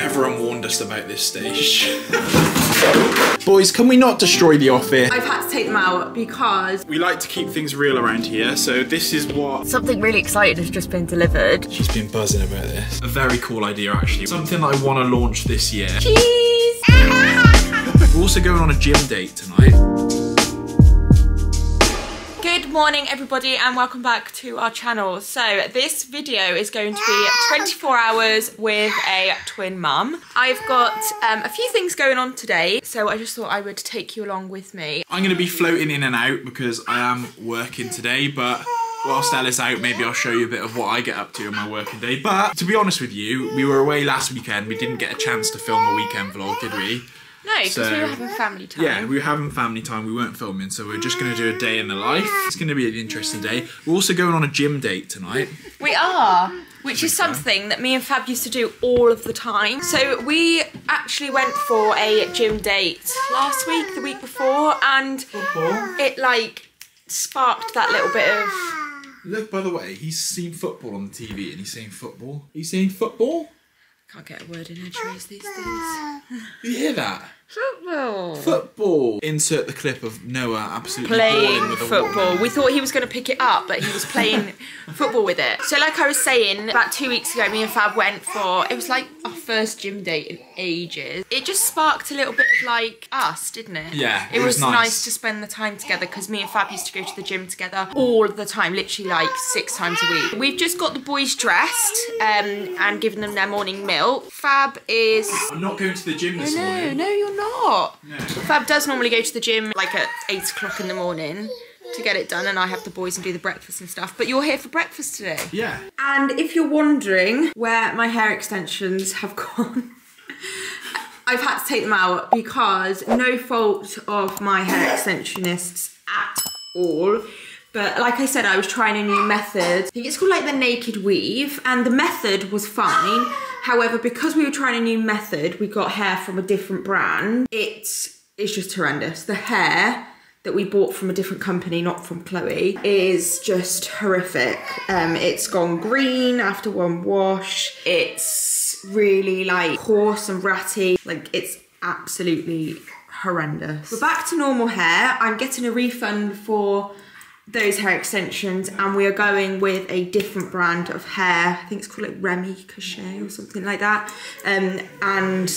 Everyone warned us about this stage. Boys, can we not destroy the office? I've had to take them out because... we like to keep things real around here, so this is what... something really exciting has just been delivered. She's been buzzing about this. A very cool idea, actually. Something that I want to launch this year. Cheese! We're also going on a gym date tonight. Good morning everybody and welcome back to our channel. So this video is going to be 24 hours with a twin mum. I've got a few things going on today, so I just thought I would take you along with me. I'm going to be floating in and out because I am working today, but whilst Ella's out, maybe I'll show you a bit of what I get up to on my working day. But to be honest with you, we were away last weekend. We didn't get a chance to film a weekend vlog, did we? No, because we were having family time. Yeah, we were having family time, we weren't filming, so we're just going to do a day in the life. It's going to be an interesting day. We're also going on a gym date tonight. We are, which is something that me and Fab used to do all of the time. So we actually went for a gym date last week, the week before, and it like sparked that little bit of... look, by the way, he's seen football on the TV and he's saying football. Are you saying football? Can't get a word in edgeways these days. You hear that? Football. Football. Insert the clip of Noah absolutely playing with football. We thought he was going to pick it up, but he was playing football with it. So like I was saying, about 2 weeks ago, me and Fab went for, it was like our first gym date in ages. It just sparked a little bit of like us, didn't it? Yeah, it was nice to spend the time together because me and Fab used to go to the gym together all the time, literally like 6 times a week. We've just got the boys dressed and given them their morning milk. Fab is... I'm not going to the gym this morning. No, you're not. No. Fab does normally go to the gym like at 8 o'clock in the morning to get it done, and I have the boys and do the breakfast and stuff, but you're here for breakfast today. Yeah. And if you're wondering where my hair extensions have gone, I've had to take them out because no fault of my hair extensionists at all. But like I said, I was trying a new method. I think it's called like the naked weave, and the method was fine. However, because we were trying a new method, we got hair from a different brand. It's just horrendous. The hair that we bought from a different company, not from Chloe, is just horrific. It's gone green after one wash. It's really like coarse and ratty. Like it's absolutely horrendous. We're back to normal hair. I'm getting a refund for those hair extensions, and we are going with a different brand of hair. I think it's called like Remy Cachet or something like that, and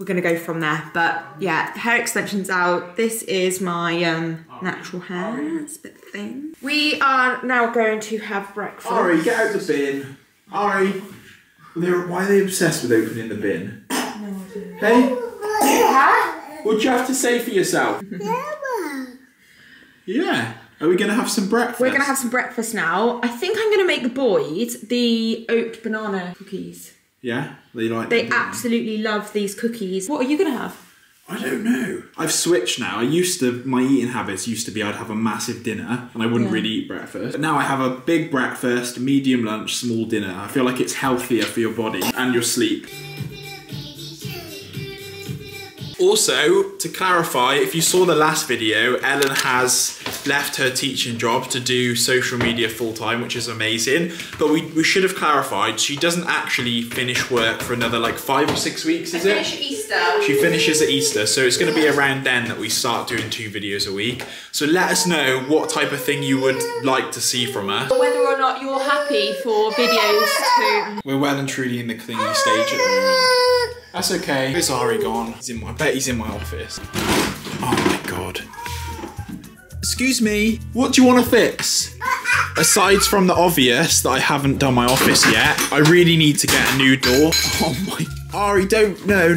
we're gonna go from there. But yeah, hair extensions out. This is my natural hair. It's a bit thin. We are now going to have breakfast. Ari, get out the bin. Ari, why are they obsessed with opening the bin? No idea. Hey? Huh? What do you have to say for yourself? Yeah. Are we going to have some breakfast? We're going to have some breakfast now. I think I'm going to make the boys the oat banana cookies. Yeah, they like them. They absolutely love these cookies. What are you going to have? I don't know. I've switched now. I used to, my eating habits used to be I'd have a massive dinner and I wouldn't really eat breakfast. But now I have a big breakfast, medium lunch, small dinner. I feel like it's healthier for your body and your sleep. Also, to clarify, if you saw the last video, Ellen has left her teaching job to do social media full-time, which is amazing. But we should have clarified, she doesn't actually finish work for another like 5 or 6 weeks, is it? Easter. She finishes at Easter, so it's going to be around then that we start doing 2 videos a week. So let us know what type of thing you would like to see from us. Whether or not you're happy for videos too. We're well and truly in the clingy stage at the moment. That's okay. It's Ari gone. He's in my, I bet he's in my office. Oh my God. Excuse me, what do you want to fix? Aside from the obvious that I haven't done my office yet, I really need to get a new door. Oh my, Ari, don't, no.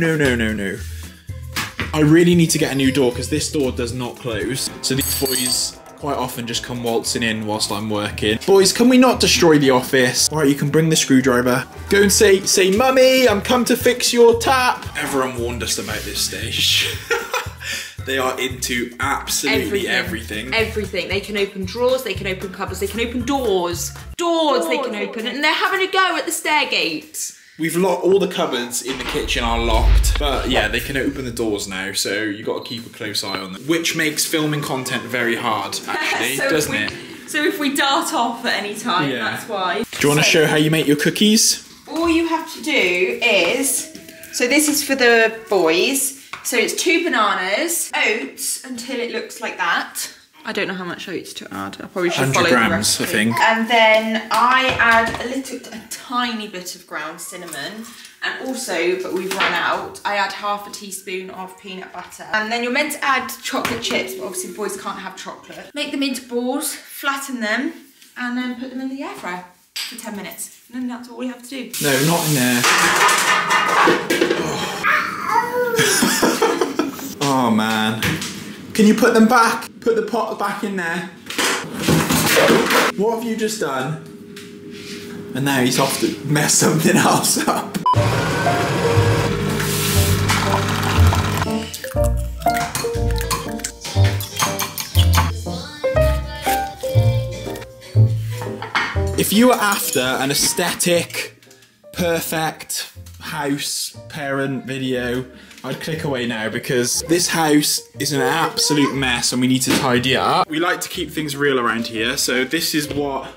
I really need to get a new door because this door does not close. So these boys quite often just come waltzing in whilst I'm working. Boys, can we not destroy the office? All right, you can bring the screwdriver. Go and say, Mummy, I'm come to fix your tap. Everyone warned us about this stage. They are into absolutely everything. Everything. They can open drawers, they can open cupboards, they can open doors. Doors they can open, and they're having a go at the stair gates. We've locked all the cupboards in the kitchen are locked, but yeah, they can open the doors now, so you got to keep a close eye on them, which makes filming content very hard, actually, so doesn't it? So if we dart off at any time, that's why. Do you want to show how you make your cookies? All you have to do is So this is for the boys. So it's 2 bananas, oats until it looks like that. I don't know how much oats to add. I probably should follow the recipe. 100 grams, I think. And then I add a tiny bit of ground cinnamon. And also, but we've run out, I add 1/2 teaspoon of peanut butter. And then you're meant to add chocolate chips, but obviously the boys can't have chocolate. Make them into balls, flatten them, and then put them in the air fryer for 10 minutes. And then that's all we have to do. No, not in there. Oh, oh man. Can you put them back? Put the pot back in there. What have you just done? And now he's off to mess something else up. If you were after an aesthetic, perfect house parent video, I'd click away now, because this house is an absolute mess and we need to tidy it up. We like to keep things real around here, so this is what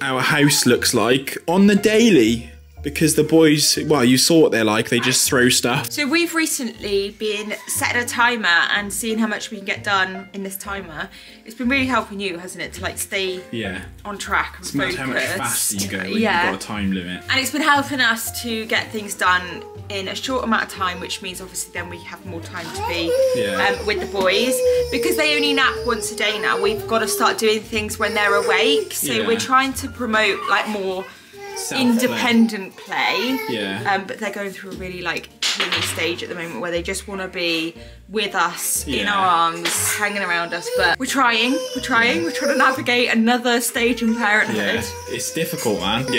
our house looks like on the daily, because the boys, well, you saw what they're like, they just throw stuff. So we've recently been setting a timer and seeing how much we can get done in this timer. It's been really helping you, hasn't it, to like stay on track and focused. It's how much faster you go when you've got a time limit. And it's been helping us to get things done in a short amount of time, which means obviously then we have more time to be with the boys. Because they only nap once a day now, we've got to start doing things when they're awake. So we're trying to promote like more independent play, but they're going through a really like clingy stage at the moment where they just want to be with us in our arms, hanging around us. But we're trying to navigate another stage in parenthood. It's difficult, man. We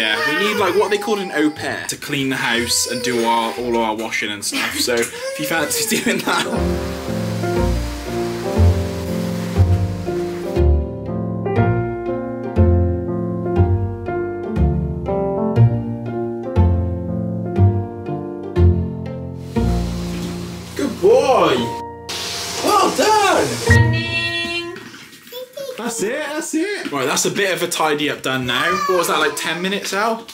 need like what they call an au pair to clean the house and do all our washing and stuff. So if you fancy doing that. That's it. Right, that's a bit of a tidy up done now. What was that, like 10 minutes, Al?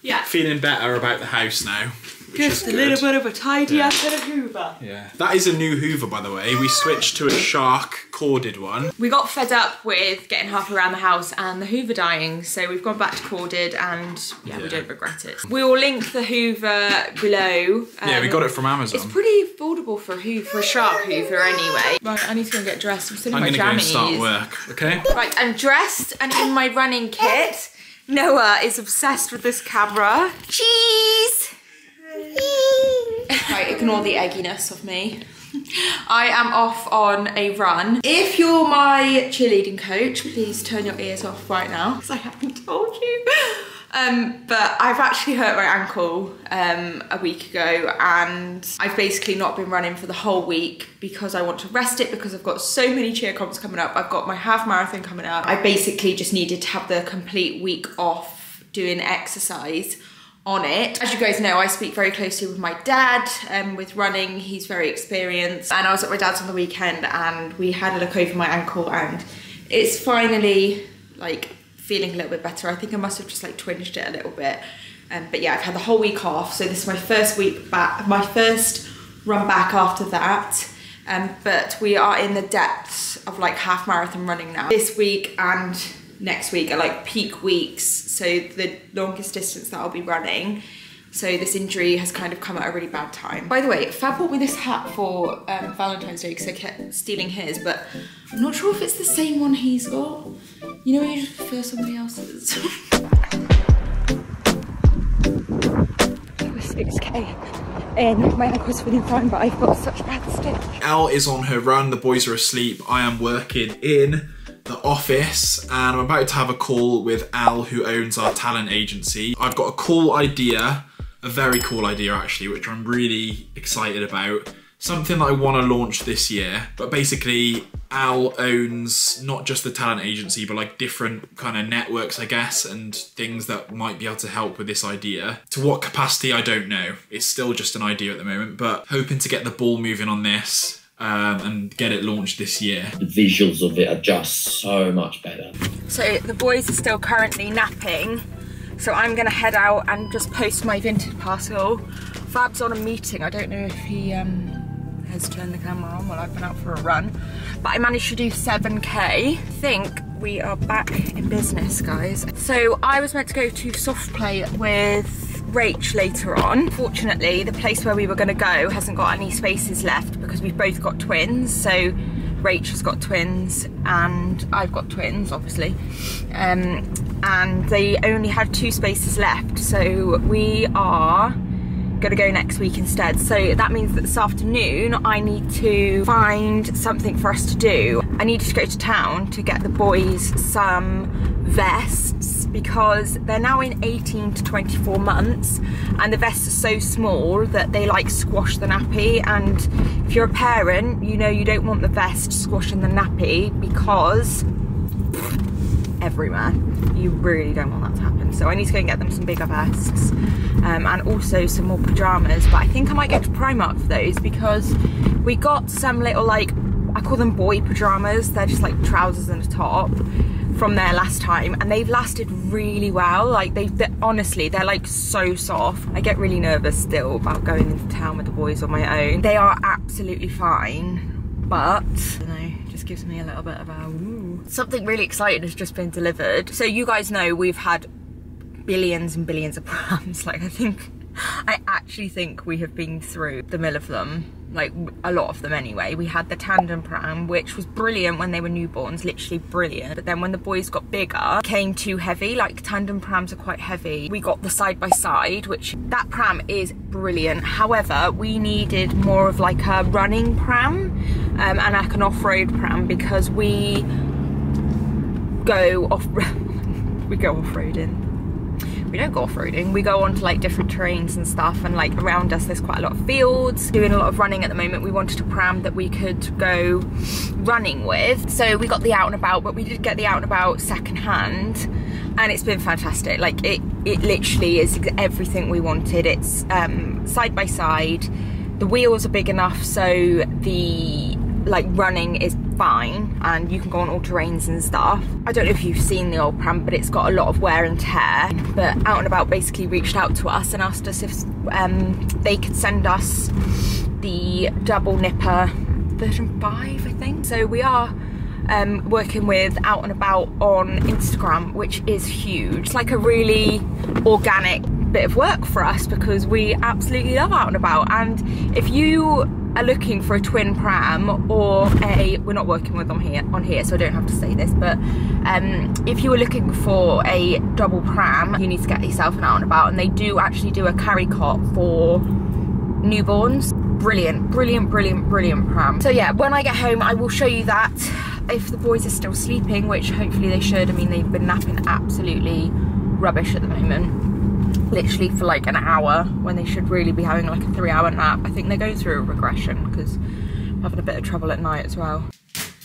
Yeah. Feeling better about the house now. Just a little bit of a tidy up and a Hoover. Yeah. That is a new Hoover, by the way. We switched to a Shark corded one. We got fed up with getting half around the house and the Hoover dying, so we've gone back to corded, and we don't regret it. We will link the Hoover below. We got it from Amazon. It's pretty affordable for a Hoover, for a Shark Hoover anyway. Right, I need to go and get dressed. I'm still in my jammies. I'm gonna go and start work, okay? Right, I'm dressed and in my running kit. Noah is obsessed with this camera. Cheese! Right, ignore the egginess of me. I am off on a run. If you're my cheerleading coach, please turn your ears off right now, because I haven't told you. But I've actually hurt my ankle a week ago, and I've basically not been running for the whole week because I want to rest it, because I've got so many cheer comps coming up. I've got my half marathon coming up. I basically just needed to have the complete week off doing exercise on it. As you guys know, I speak very closely with my dad with running. He's very experienced, and I was at my dad's on the weekend and we had a look over my ankle, and it's finally like feeling a little bit better. I think I must have just like twinged it a little bit, but yeah, I've had the whole week off, so this is my first week back, my first run back after that. But we are in the depths of like half marathon running now. This week and next week are like peak weeks, so the longest distance that I'll be running. So this injury has kind of come at a really bad time. By the way, Fab bought me this hat for Valentine's Day because I kept stealing his, but I'm not sure if it's the same one he's got. You know when you just prefer somebody else's? It was 6K. And my ankle's feeling fine, but I've got such bad stick. Elle is on her run, the boys are asleep. I am working in the office, and I'm about to have a call with Al, who owns our talent agency. I've got a cool idea, a very cool idea actually, which I'm really excited about. Something that I want to launch this year, but basically Al owns not just the talent agency, but like different kind of networks, I guess, and things that might be able to help with this idea. To what capacity, I don't know. It's still just an idea at the moment, but hoping to get the ball moving on this and get it launched this year. The visuals of it are just so much better. So the boys are still currently napping, so I'm gonna head out and just post my vintage parcel Fab's on a meeting. I don't know if he has turned the camera on while I've been out for a run, but I managed to do 7K. I think we are back in business, guys. So I was meant to go to soft play with Rach later on. Fortunately, the place where we were going to go hasn't got any spaces left because we've both got twins. So Rach has got twins and I've got twins, obviously, and they only had 2 spaces left, so we are going to go next week instead. So that means that this afternoon I need to find something for us to do. I needed to go to town to get the boys some vests because they're now in 18 to 24 months and the vests are so small that they like squash the nappy, and if you're a parent, you know you don't want the vest squashing the nappy because everywhere. You really don't want that to happen. So I need to go and get them some bigger vests and also some more pyjamas, but I think I might go to Primark for those because we got some little, like, I call them boy pyjamas. They're just like trousers and a top from there last time, and they've lasted really well. Like honestly, they're like so soft. I get really nervous still about going into town with the boys on my own. They are absolutely fine, but I don't know, it just gives me a little bit of a ooh. Something really exciting has just been delivered. So you guys know we've had billions and billions of prams. Like I actually think we have been through the mill of them. Like a lot of them anyway. We had the tandem pram, which was brilliant when they were newborns, literally brilliant, but then when the boys got bigger it became too heavy. Like tandem prams are quite heavy. We got the side by side, which that pram is brilliant. However, we needed more of like a running pram and like an off-road pram because we go off-roading. We don't go off-roading, we go on to like different terrains and stuff, and like around us there's quite a lot of fields. Doing a lot of running at the moment, we wanted a pram that we could go running with. So we got the Out and About, but we did get the Out and About second hand, and it's been fantastic. Like it literally is everything we wanted. It's side by side, the wheels are big enough so the like running is fine and you can go on all terrains and stuff. I don't know if you've seen the old pram, but it's got a lot of wear and tear. But Out and About basically reached out to us and asked us if they could send us the double nipper version 5, I think. So we are working with Out and About on Instagram, which is huge. It's like a really organic bit of work for us because we absolutely love Out and About. And if you are looking for a twin pram or a, we're not working with them on here, so I don't have to say this, but if you were looking for a double pram, you need to get yourself an Out and About, and they do actually do a carry cot for newborns. Brilliant, brilliant, brilliant, brilliant pram. So yeah, when I get home I will show you that if the boys are still sleeping, which hopefully they should. I mean, they've been napping absolutely rubbish at the moment, literally for like an hour when they should really be having like a 3-hour nap. I think they're going through a regression because I'm having a bit of trouble at night as well.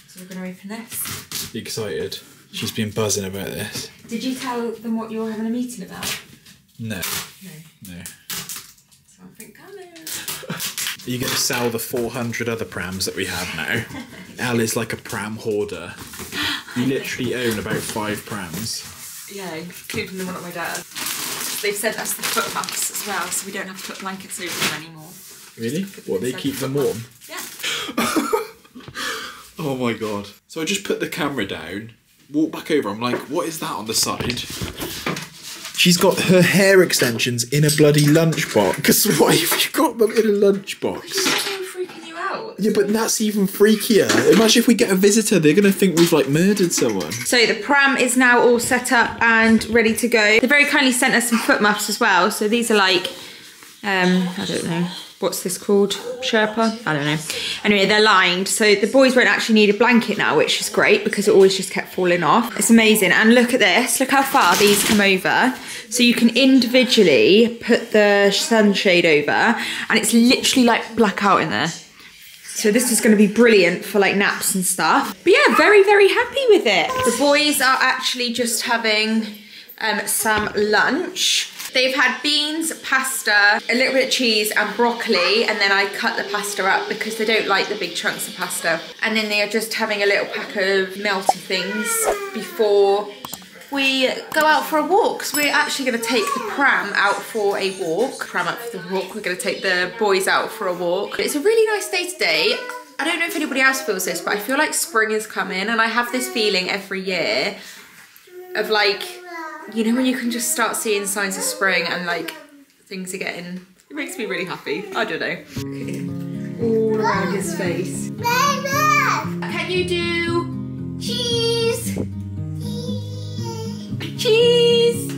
So we're gonna open this. Be excited. She's been buzzing about this. Did you tell them what you were having a meeting about? No. No. No. Something coming. Are you gonna sell the 400 other prams that we have now? Al is like a pram hoarder. You literally own about 5 prams. Yeah, including the one at my dad. They've sent us the foot mats as well, so we don't have to put blankets over them anymore. Really? What, they keep them warm? Yeah. Oh my god. So I just put the camera down, walk back over, I'm like, what is that on the side? She's got her hair extensions in a bloody lunchbox. Why have you got them in a lunchbox? Yeah, but that's even freakier. Imagine if we get a visitor, they're gonna think we've like murdered someone. So the pram is now all set up and ready to go. They very kindly sent us some foot muffs as well. So these are like, I don't know, what's this called? Sherpa? I don't know. Anyway, they're lined. So the boys won't actually need a blanket now, which is great because it always just kept falling off. It's amazing. And look at this, look how far these come over. So you can individually put the sunshade over, and it's literally like blackout in there. So this is going to be brilliant for like naps and stuff. But yeah, very, very happy with it. The boys are actually just having some lunch. They've had beans, pasta, a little bit of cheese and broccoli, and then I cut the pasta up because they don't like the big chunks of pasta. And then they are just having a little pack of melty things before we go out for a walk, because we're actually going to take the pram out for a walk. We're going to take the boys out for a walk. It's a really nice day today. I don't know if anybody else feels this, but I feel like spring is coming, and I have this feeling every year of like, you know, when you can just start seeing signs of spring and like things are getting, it makes me really happy. I don't know. Okay. All around his face. Baby! Can you do cheese? Cheese!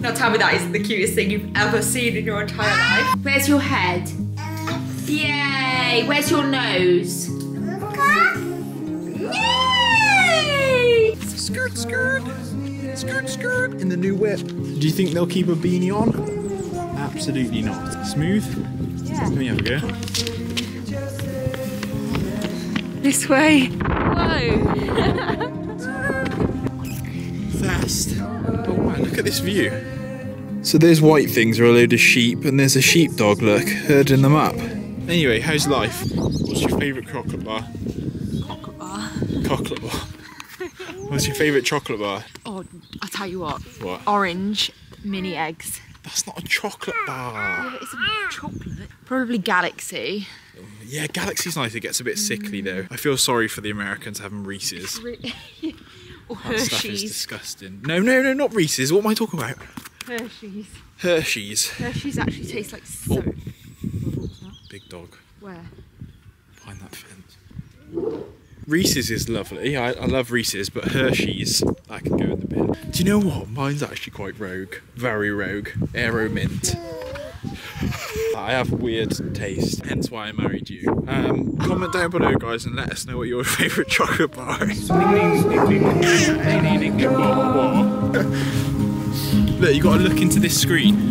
Now tell me that is the cutest thing you've ever seen in your entire life. Where's your head? Yay! Where's your nose? Yay! Skirt, skirt. Skirt, skirt. In the new whip. Do you think they'll keep a beanie on? Absolutely not. Smooth? Yeah. Let me have a go. This way. Whoa. Fast. Oh wow, look at this view. So those white things are a load of sheep, and there's a sheepdog, look, herding them up. Anyway, how's life? What's your favourite chocolate bar? Chocolate bar. Chocolate bar. What's your favourite chocolate bar? Oh, I'll tell you what. What? Orange mini eggs. That's not a chocolate bar. Yeah, it's a chocolate. Probably Galaxy. Yeah, Galaxy's nice. It gets a bit sickly though. I feel sorry for the Americans having Reese's. Or Hershey's. That stuff is disgusting. No, no, no, not Reese's. What am I talking about? Hershey's. Hershey's. Hershey's actually tastes like soap. Oh. Big dog. Where? Behind that fence. Reese's is lovely. I love Reese's, but Hershey's, that can go in the bin. Do you know what? Mine's actually quite rogue. Very rogue. Aero mint. I have weird taste, hence why I married you. Comment down below, guys, and let us know what your favourite chocolate bar is. Look, you got to look into this screen.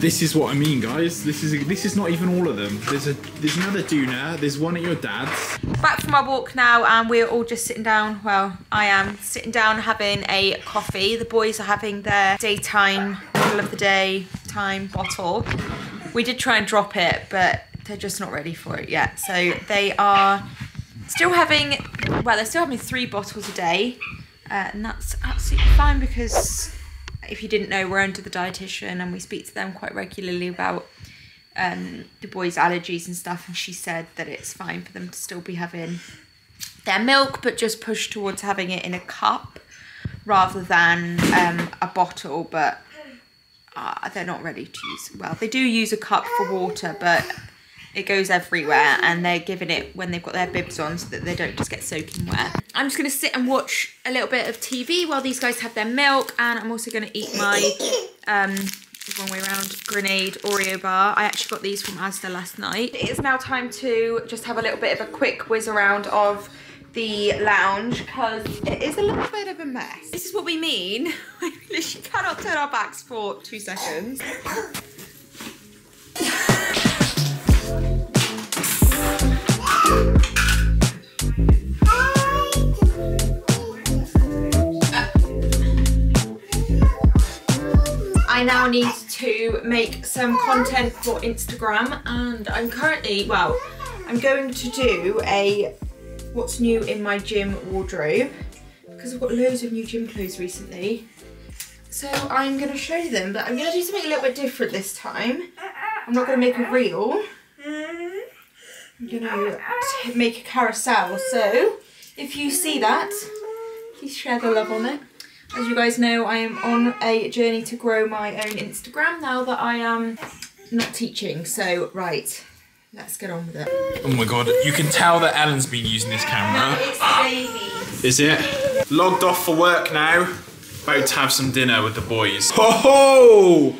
This is what I mean, guys. This is not even all of them. There's another doona. There's one at your dad's. Back from our walk now, and we're all just sitting down. Well, I am sitting down having a coffee. The boys are having their daytime, middle of the day time bottle. We did try and drop it, but they're just not ready for it yet. So they are still having, well, they're still having 3 bottles a day, and that's absolutely fine because, if you didn't know, we're under the dietitian and we speak to them quite regularly about the boys' allergies and stuff, and she said that it's fine for them to still be having their milk, but just push towards having it in a cup rather than a bottle. But they're not ready to use, well, they do use a cup for water, but it goes everywhere, and they're giving it when they've got their bibs on so that they don't just get soaking wet. I'm just gonna sit and watch a little bit of TV while these guys have their milk, and I'm also gonna eat my, wrong way around, Grenade Oreo bar. I actually got these from Asda last night. It is now time to just have a little bit of a quick whiz around of the lounge, because it is a little bit of a mess. This is what we mean. We literally cannot turn our backs for 2 seconds. I now need to make some content for Instagram, and I'm currently, well, I'm going to do a what's new in my gym wardrobe, because I've got loads of new gym clothes recently. So I'm going to show you them, but I'm going to do something a little bit different this time. I'm not going to make a reel. I'm going to make a carousel, so if you see that, please share the love on it. As you guys know, I am on a journey to grow my own Instagram now that I am not teaching, so right, let's get on with it. Oh my god, you can tell that Ellen's been using this camera. No, it's baby. Is it? Logged off for work now, about to have some dinner with the boys. Ho ho!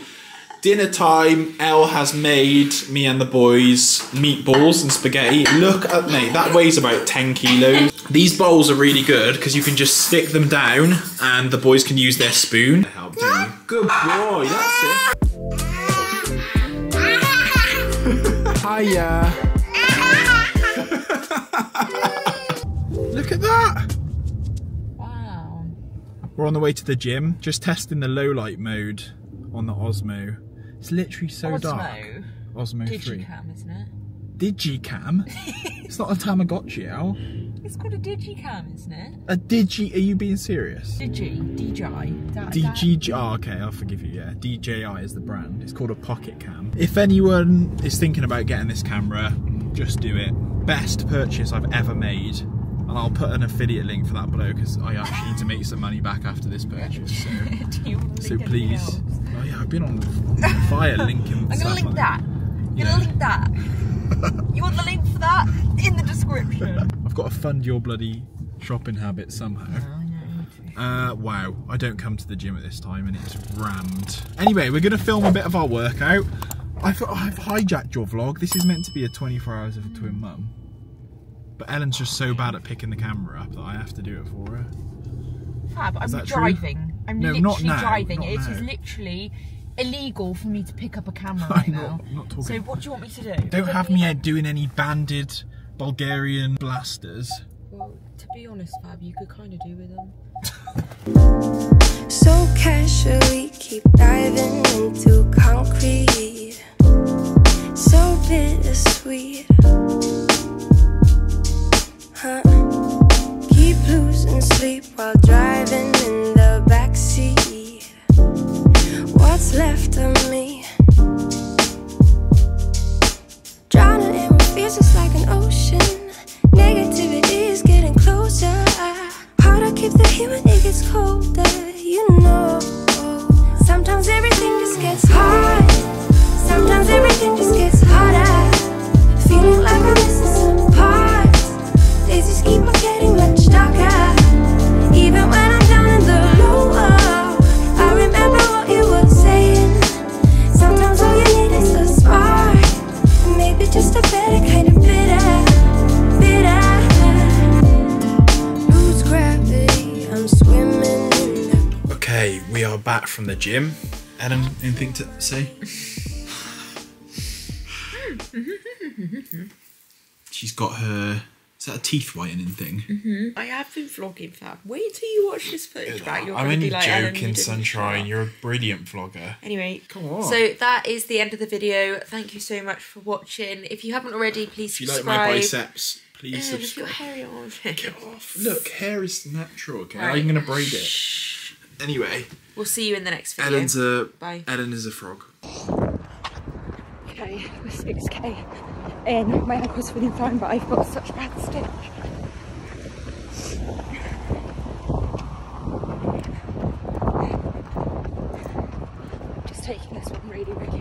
Dinner time, Elle has made me and the boys meatballs and spaghetti. Look at me, that weighs about 10 kilos. These bowls are really good because you can just stick them down and the boys can use their spoon to help them. Good boy, that's it. Hiya. Look at that. Wow. We're on the way to the gym, just testing the low light mode on the Osmo. It's literally so dark. Osmo 3. Digicam, isn't it? Digicam? It's not a Tamagotchi, Al. It's called a Digicam, isn't it? A Digi? Are you being serious? DJI. Oh, okay, I'll forgive you, yeah. DJI is the brand. It's called a Pocket Cam. If anyone is thinking about getting this camera, just do it. Best purchase I've ever made. And I'll put an affiliate link for that below because I actually need to make some money back after this purchase. So, so please. Oh yeah, I've been on fire linking. I'm gonna link that. You're gonna link that. You want the link for that in the description. I've got to fund your bloody shopping habits somehow. Wow, I don't come to the gym at this time and it's rammed. Anyway, we're gonna film a bit of our workout. I've hijacked your vlog. This is meant to be a 24 hours of a twin mum. But Ellen's just so bad at picking the camera up that I have to do it for her. Fab, I'm driving. True? I'm no, literally not driving. Not it now. Is literally illegal for me to pick up a camera right now. Not talking. So what do you want me to do? Don't have me doing any banded Bulgarian blasters. Well, to be honest, Fab, you could kind of do with them. So casually keep diving into concrete. So bittersweet. Keep losing sleep while driving in the backseat. What's left of me? Drowning in what feels just like an ocean. Negativity is getting closer. Harder keep the heat when it gets colder. You know, sometimes everything just gets hard. Sometimes everything just gets harder. Feeling like I'm missing some part. Days just keep on getting much darker. Even when I'm down in the lower, I remember what you were saying. Sometimes all you need is a spark, maybe just a better kind of bitter. Lose gravity, I'm swimming in the... Okay, we are back from the gym. Adam, anything to say? She's got her... Is that a teeth whitening thing? Mm-hmm. I have been vlogging, Fab. Wait till you watch this footage back. You're I'm only like, joking, you Sunshine. You're a brilliant vlogger. Anyway, come on. So that is the end of the video. Thank you so much for watching. If you haven't already, please subscribe. If you like my biceps, please subscribe. Look, your hairy arms. Get off. Look, hair is natural, okay? Right. I'm going to braid it. Anyway. We'll see you in the next video. Bye. Ellen is a frog. Okay, we're 6K. And my ankle's feeling fine, but I've got such bad stick. Just taking this one really, really.